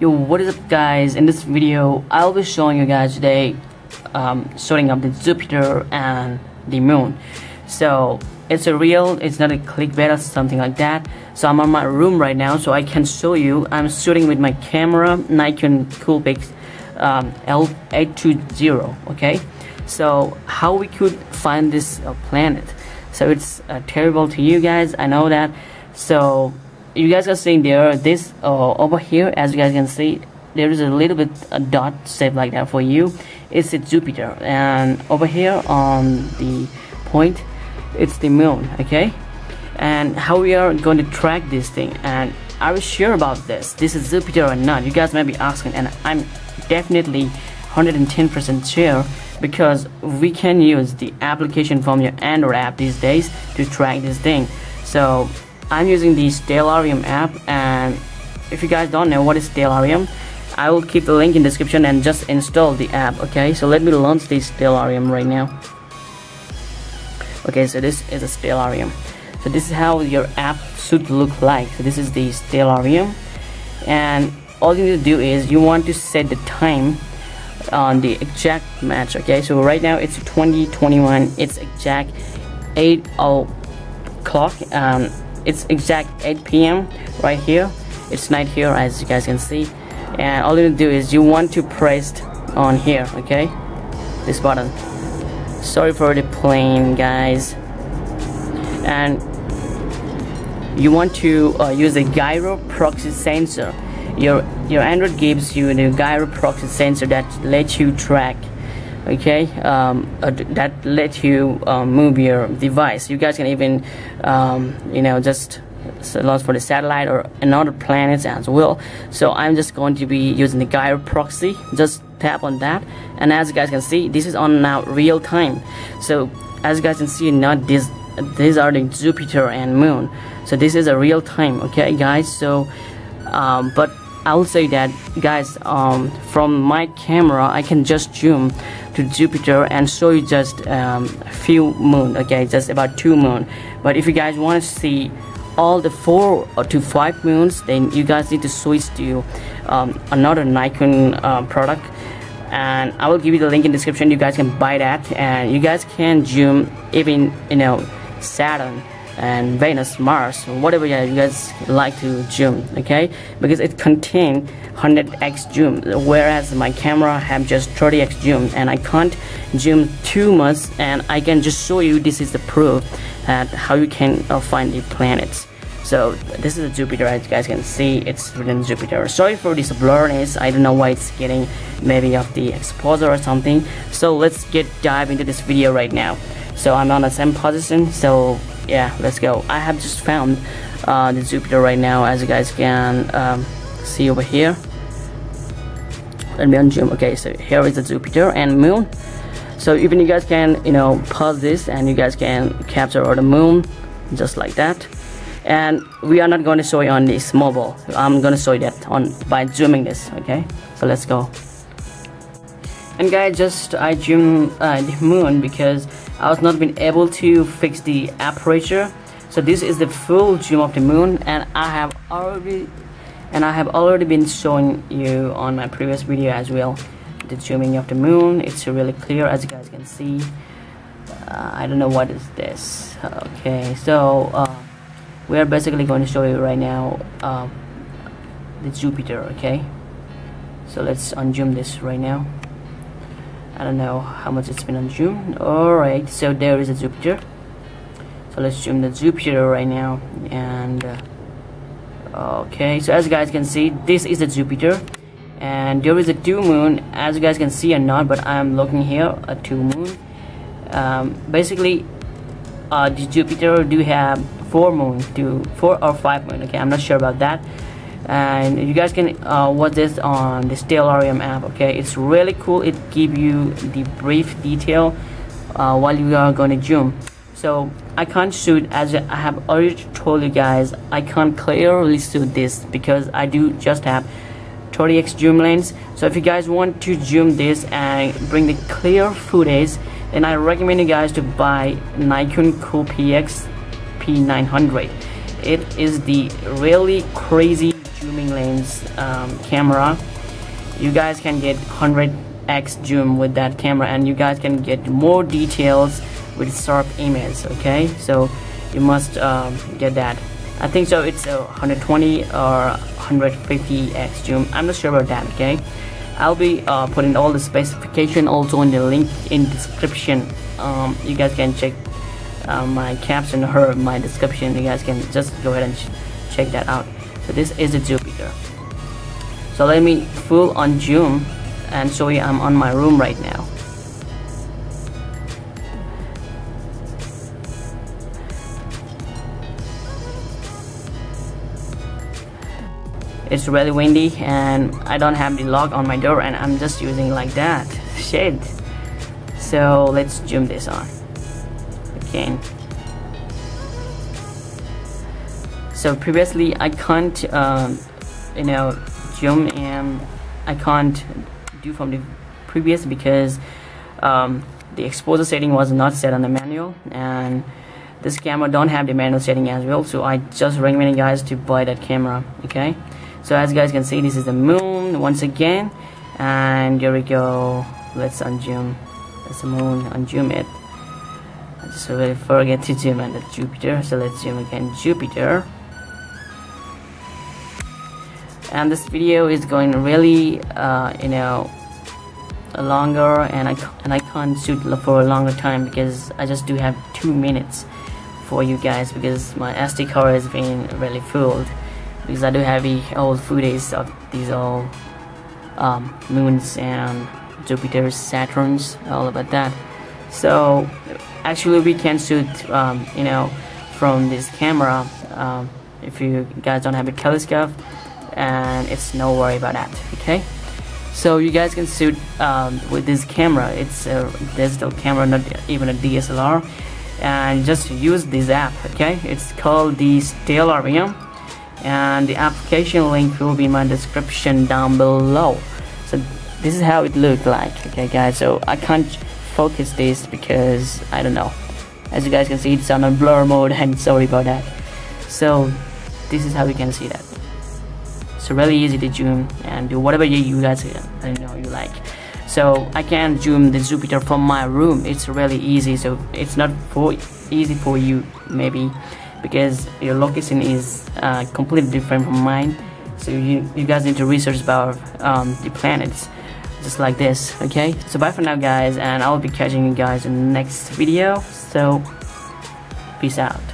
Yo, what is up guys? In this video I'll be showing you guys today sorting up the Jupiter and the moon. So it's a real, it's not a clickbait or something like that. So I'm on my room right now, so I can show you. I'm shooting with my camera, Nikon Coolpix L820. Okay, so how we could find this planet. So it's terrible to you guys, I know that. So you guys are seeing there, this over here, as you guys can see, there is a little bit a dot shape like that for you. It's a Jupiter, and over here on the point, it's the moon. Okay, and how we are going to track this thing, and are we sure about this? This is Jupiter or not? You guys may be asking, and I'm definitely 110% sure, because we can use the application from your Android app these days to track this thing. So I'm using the Stellarium app, and if you guys don't know what is Stellarium, I will keep the link in description and just install the app. Okay, so let me launch the Stellarium right now. Okay, so this is a Stellarium. So this is how your app should look like. So this is the Stellarium, and all you need to do is you want to set the time on the exact match. Okay, so right now it's 2021. It's exact 8 o'clock. It's exact 8 p.m. right here. It's night here, as you guys can see, and all you do is you want to press on here. Okay, this button. Sorry for the plane guys. And you want to use a gyro proxy sensor. Your Android gives you the gyro proxy sensor that lets you track. Okay, that let you move your device. You guys can even you know, just launch for the satellite or another planet as well. So I'm just going to be using the gyro proxy. Just tap on that, and as you guys can see, this is on now real time. So as you guys can see, not this, these are the Jupiter and moon. So this is a real time. Okay guys, so but I will say that guys, from my camera I can just zoom to Jupiter and show you just a few moon. Okay, just about 2 moon. But if you guys want to see all the 4 to 5 moons, then you guys need to switch to another Nikon product, and I will give you the link in description. You guys can buy that, and you guys can zoom even, you know, Saturn and Venus, Mars, whatever you guys like to zoom. Okay, because it contains 100x zoom, whereas my camera have just 30x zoom, and I can't zoom too much. And I can just show you, this is the proof that how you can find the planets. So this is a Jupiter, as you guys can see, it's written Jupiter. Sorry for this blurriness, I don't know why it's getting maybe of the exposure or something. So let's get dive into this video right now. So I'm on the same position, so yeah, let's go. I have just found the Jupiter right now, as you guys can see over here. Let me unzoom. Okay, so here is the Jupiter and moon. So even you guys can, you know, pause this, and you guys can capture the moon just like that. And we are not going to show you on this mobile. I'm going to show you that on by zooming this. Okay, so let's go. And guys, just I zoomed the moon because I was not been able to fix the aperture. So this is the full zoom of the moon, and I have already been showing you on my previous video as well the zooming of the moon. It's really clear, as you guys can see. I don't know what is this. Okay, so we are basically going to show you right now the Jupiter. Okay, so let's unzoom this right now. I don't know how much it's been on zoom. Alright, so there is a Jupiter. So let's zoom the Jupiter right now. And okay, so as you guys can see, this is the Jupiter, and there is a 2 moon, as you guys can see or not, but I'm looking here a 2 moon. Basically the Jupiter do have 4 moon to 4 or 5 moon. Okay, I'm not sure about that. And you guys can watch this on the Stellarium app. Okay, it's really cool. It gives you the brief detail while you are going to zoom. So I can't shoot, as I have already told you guys, I can't clearly shoot this because I do just have 30x zoom lens. So if you guys want to zoom this and bring the clear footage, then I recommend you guys to buy Nikon Coolpix P900. It is the really crazy zooming lens camera. You guys can get 100x zoom with that camera, and you guys can get more details with sharp images. Okay, so you must get that. I think so it's 120 or 150x zoom. I'm not sure about that. Okay, I'll be putting all the specification also in the link in description. You guys can check my caption or my description. You guys can just go ahead and check that out. So this is a Jupiter. So let me full on zoom and show you I'm on my room right now. It's really windy and I don't have the lock on my door, and I'm just using like that shade. So let's zoom this on again. So previously I can't zoom, and I can't do from the previous because the exposure setting was not set on the manual, and this camera don't have the manual setting as well. So I just recommend you guys to buy that camera. Okay, so as you guys can see, this is the moon once again, and here we go. Let's unzoom. That's the moon. Unzoom it. I just really forget to zoom on the Jupiter. So let's zoom again, Jupiter. And this video is going really longer, and I can't shoot for a longer time because I just do have 2 minutes for you guys, because my SD card has been really full, because I do have the old footage of these old moons and Jupiters, Saturns, all about that. So actually we can shoot from this camera if you guys don't have a telescope, and it's no worry about that. Okay, so you guys can shoot with this camera. It's a digital camera, not even a DSLR, and just use this app. Okay, it's called the Stellarium, and the application link will be in my description down below. So this is how it looked like. Okay guys, so I can't focus this because I don't know, as you guys can see it's on a blur mode, and sorry about that. So this is how you can see that. So really easy to zoom and do whatever you guys you like. So I can zoom the Jupiter from my room. It's really easy. So it's not easy for you maybe, because your location is completely different from mine. So you guys need to research about the planets, just like this. Okay. So bye for now, guys, and I'll be catching you guys in the next video. So peace out.